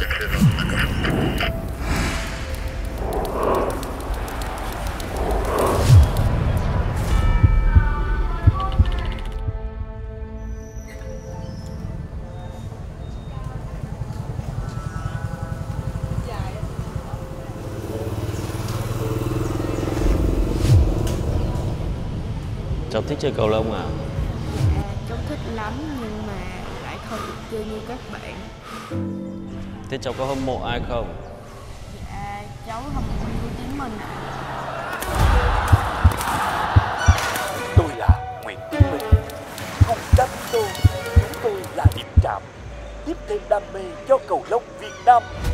Cháu thích chơi cầu lông à? Dạ, cháu thích lắm nhưng mà lại không được chơi như các bạn. Thế cháu có hâm mộ ai không? Dạ, cháu hâm mộ Nguyễn Tiến Minh ạ. Tôi là Nguyễn Tiến Minh. Cùng đam mê, chúng tôi là điểm chạm tiếp thêm đam mê cho cầu lông Việt Nam.